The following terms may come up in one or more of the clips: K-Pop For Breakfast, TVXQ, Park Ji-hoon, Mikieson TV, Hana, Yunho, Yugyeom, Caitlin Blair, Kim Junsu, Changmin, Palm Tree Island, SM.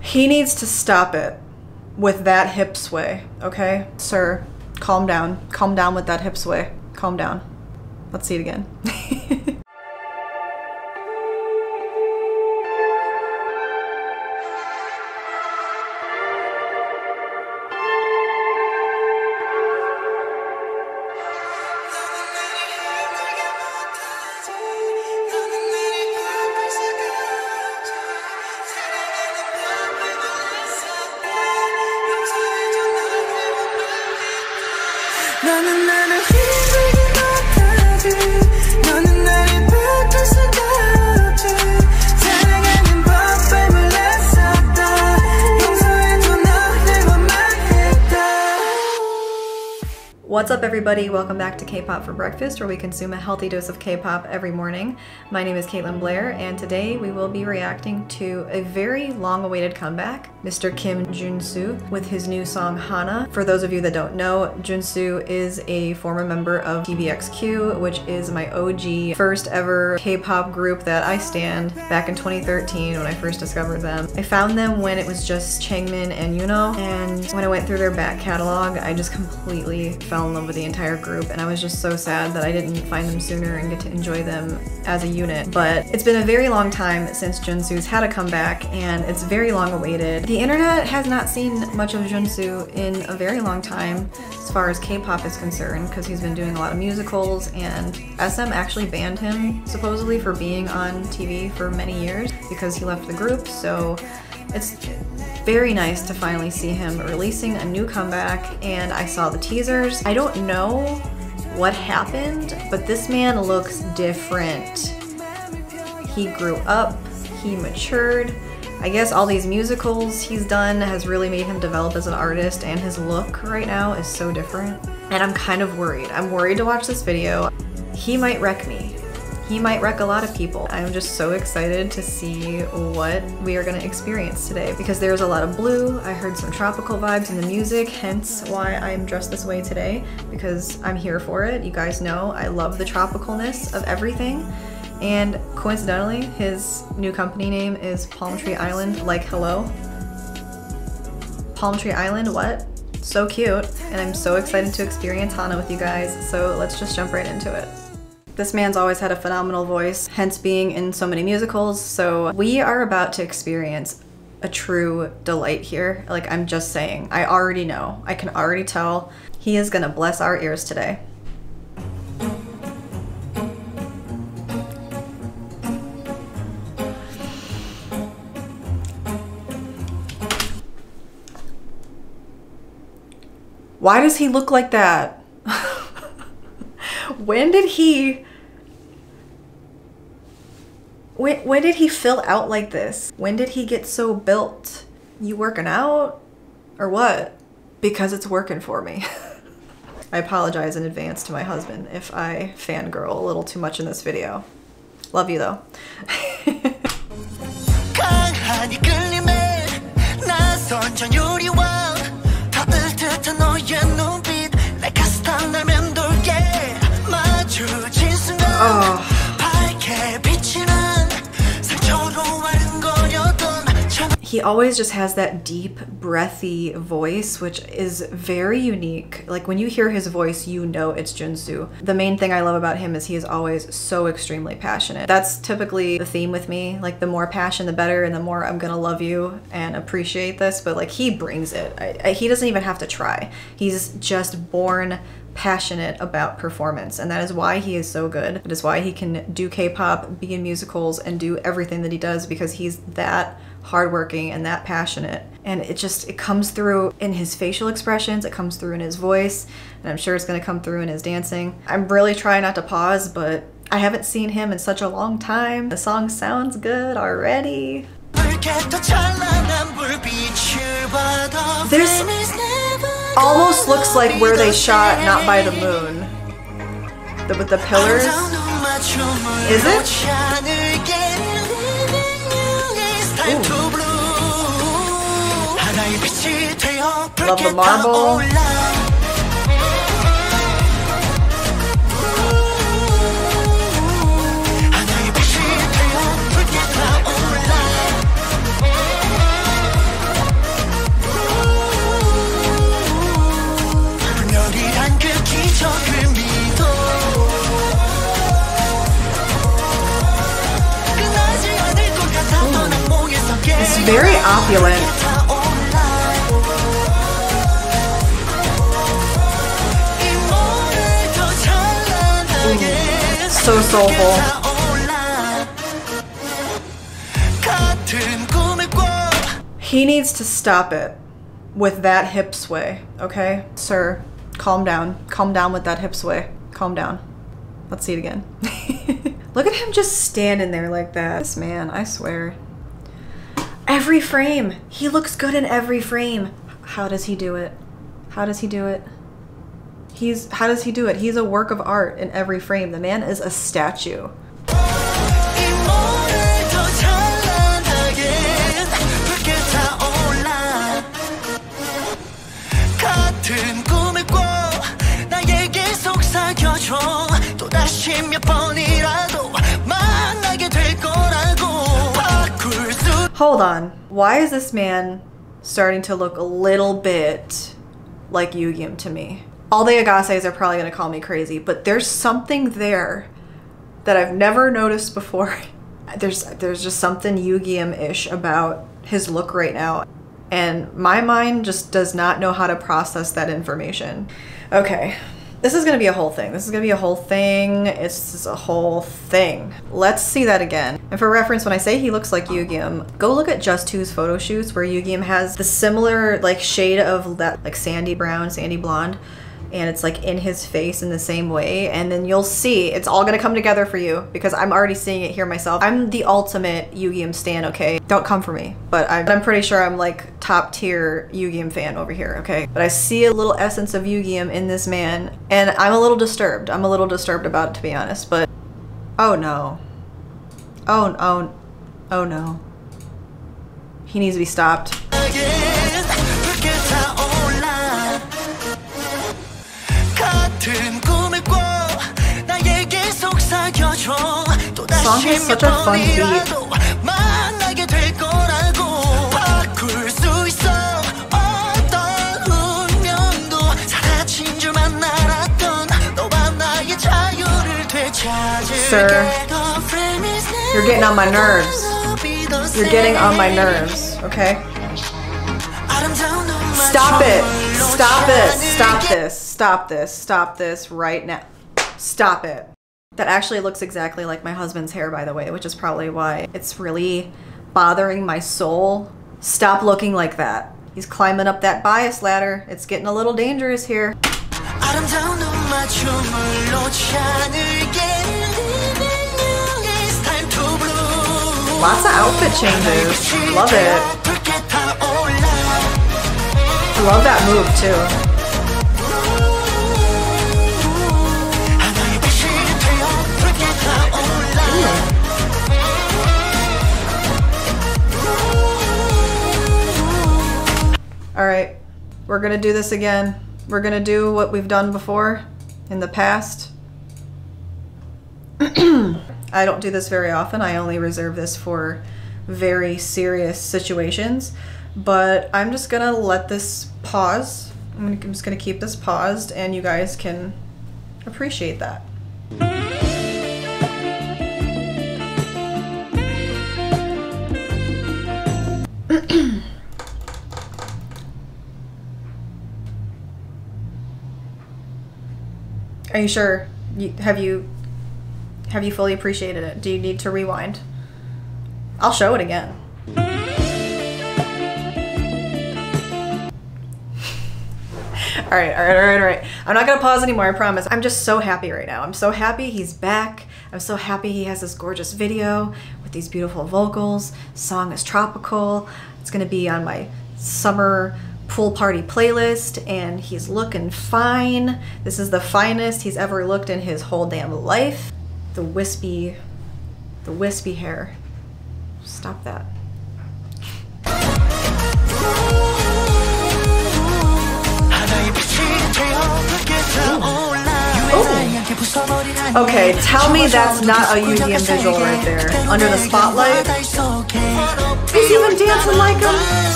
He needs to stop it with that hip sway, okay? Sir, calm down. Calm down with that hip sway. Calm down. Let's see it again. What's up, everybody? Welcome back to K-Pop for Breakfast, where we consume a healthy dose of K-pop every morning. My name is Caitlin Blair, and today we will be reacting to a very long-awaited comeback, Mr. Kim Junsu, with his new song Hana. For those of you that don't know, Junsu is a former member of TVXQ, which is my OG first ever K-pop group that I stan back in 2013 when I first discovered them. I found them when it was just Changmin and Yunho, and when I went through their back catalog, I just completely fell in love with the entire group, and I was just so sad that I didn't find them sooner and get to enjoy them as a unit. But it's been a very long time since Junsu's had a comeback, and it's very long awaited. The internet has not seen much of Junsu in a very long time as far as K-pop is concerned, because he's been doing a lot of musicals, and SM actually banned him supposedly for being on TV for many years because he left the group. So it's very nice to finally see him releasing a new comeback, and I saw the teasers. I don't know what happened, but this man looks different. He grew up, he matured. I guess all these musicals he's done has really made him develop as an artist, and his look right now is so different. And I'm kind of worried. I'm worried to watch this video. He might wreck me. He might wreck a lot of people. I'm just so excited to see what we are going to experience today, because there's a lot of blue. I heard some tropical vibes in the music, hence why I'm dressed this way today, because I'm here for it. You guys know I love the tropicalness of everything. And coincidentally, his new company name is Palm Tree Island. Like, hello? Palm Tree Island, what? So cute. And I'm so excited to experience Hana with you guys, so let's just jump right into it. This man's always had a phenomenal voice, hence being in so many musicals, so we are about to experience a true delight here. Like, I'm just saying, I already know. I can already tell. He is gonna bless our ears today. Why does he look like that? When did he fill out like this? When did he get so built? You working out or what? Because it's working for me. I apologize in advance to my husband if I fangirl a little too much in this video. Love you though. Oh. He always just has that deep, breathy voice, which is very unique. Like, when you hear his voice, you know it's Junsu. The main thing I love about him is he is always so extremely passionate. That's typically the theme with me. Like, the more passion, the better, and the more I'm gonna love you and appreciate this, but like, he brings it. He doesn't even have to try. He's just born passionate about performance, and that is why he is so good. It is why he can do K-pop, be in musicals, and do everything that he does, because he's that hardworking and that passionate. And it comes through in his facial expressions, it comes through in his voice, and I'm sure it's gonna come through in his dancing. I'm really trying not to pause, but I haven't seen him in such a long time. The song sounds good already. Almost looks like where they shot Not by the Moon. With the pillars. Is it? Ooh. Love the marble. very opulent. Ooh, so soulful. He needs to stop it with that hip sway, okay? Sir, calm down. Calm down with that hip sway. Calm down. Let's see it again. Look at him just standing there like that. This man, I swear. Every frame. He looks good in every frame. How does he do it? How does he do it? How does he do it? He's a work of art in every frame. The man is a statue. Hold on. Why is this man starting to look a little bit like Yugyeom to me? All the agases are probably going to call me crazy, but there's something there that I've never noticed before. There's just something Yugyeom-ish about his look right now. And my mind just does not know how to process that information. Okay. This is gonna be a whole thing. This is gonna be a whole thing. It's just a whole thing. Let's see that again. And for reference, when I say he looks like Yugyeom, go look at Just Two's photo shoots where Yugyeom has the similar like shade of that like sandy brown, sandy blonde, and it's like in his face in the same way. And then you'll see, it's all gonna come together for you because I'm already seeing it here myself. I'm the ultimate Yugyeom stan, okay? Don't come for me, but I'm pretty sure I'm like top tier Yugyeom fan over here, okay? But I see a little essence of Yugyeom in this man and I'm a little disturbed. I'm a little disturbed about it, to be honest, but oh no. Oh, oh, oh no. He needs to be stopped. The song has such a fun beat. Sir, you're getting on my nerves. You're getting on my nerves, okay? Stop it! Stop it! Stop this! Stop this! Stop this right now. Stop it. That actually looks exactly like my husband's hair, by the way, which is probably why it's really bothering my soul. Stop looking like that. He's climbing up that bias ladder. It's getting a little dangerous here. Lots of outfit changes. Love it. Love that move, too. All right, we're gonna do this again. We're gonna do what we've done before in the past. I don't do this very often. I only reserve this for very serious situations, but I'm just gonna let this pause. I'm just gonna keep this paused and you guys can appreciate that. Are you sure? Have you fully appreciated it? Do you need to rewind? I'll show it again. All right. I'm not gonna pause anymore, I promise. I'm just so happy right now. I'm so happy he's back. I'm so happy he has this gorgeous video with these beautiful vocals. Song is tropical. It's gonna be on my summer pool party playlist and he's looking fine. This is the finest he's ever looked in his whole damn life. The wispy hair. Stop that. Ooh. Okay, tell me that's not a Yugyeom visual right there. Under the spotlight. He's even dancing like him.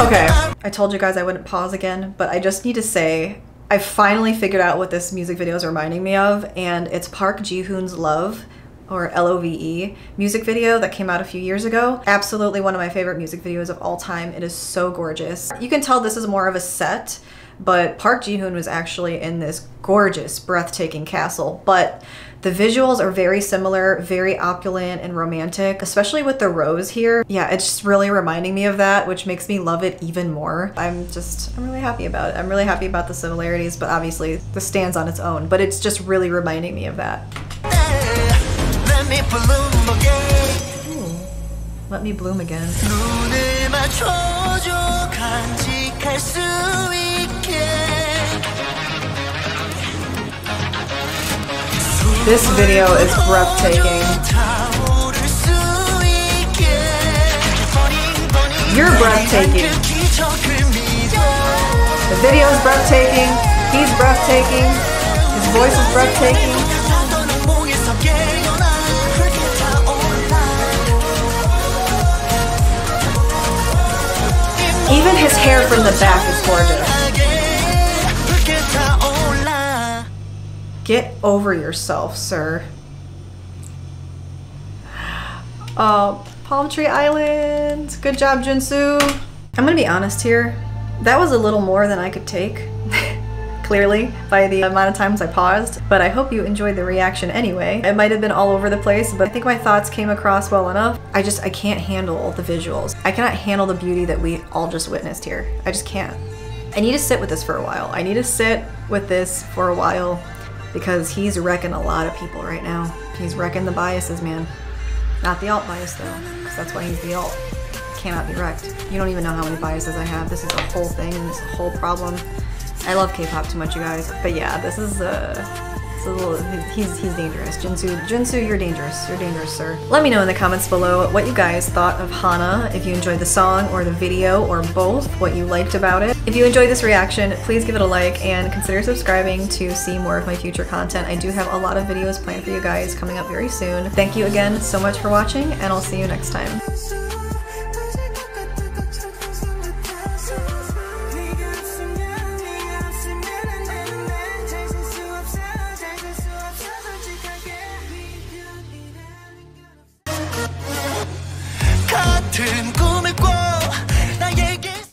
Okay, I told you guys I wouldn't pause again, but I just need to say I finally figured out what this music video is reminding me of, and it's Park Ji-hoon's Love or LOVE music video that came out a few years ago. Absolutely one of my favorite music videos of all time. It is so gorgeous. You can tell this is more of a set, but Park Ji-hoon was actually in this gorgeous, breathtaking castle. But the visuals are very similar, very opulent and romantic, especially with the rose here. Yeah, it's just really reminding me of that, which makes me love it even more. I'm really happy about it. I'm really happy about the similarities, but obviously this stands on its own, but it's just really reminding me of that. Ooh, let me bloom again. This video is breathtaking. You're breathtaking. The video is breathtaking. He's breathtaking. His voice is breathtaking. Even his hair from the back is gorgeous. Get over yourself, sir. Palm Tree Island. Good job, Junsu. I'm gonna be honest here. That was a little more than I could take, clearly, by the amount of times I paused, but I hope you enjoyed the reaction anyway. It might have been all over the place, but I think my thoughts came across well enough. I can't handle the visuals. I cannot handle the beauty that we all just witnessed here. I just can't. I need to sit with this for a while. I need to sit with this for a while because he's wrecking a lot of people right now. He's wrecking the biases, man. Not the alt bias though, because that's why he's the alt. Cannot be wrecked. You don't even know how many biases I have. This is a whole thing, this is a whole problem. I love K-pop too much, you guys. But yeah, this is he's dangerous. Junsu, you're dangerous. You're dangerous, sir. Let me know in the comments below what you guys thought of Hana, if you enjoyed the song or the video or both, what you liked about it. If you enjoyed this reaction, please give it a like and consider subscribing to see more of my future content. I do have a lot of videos planned for you guys coming up very soon. Thank you again so much for watching, and I'll see you next time.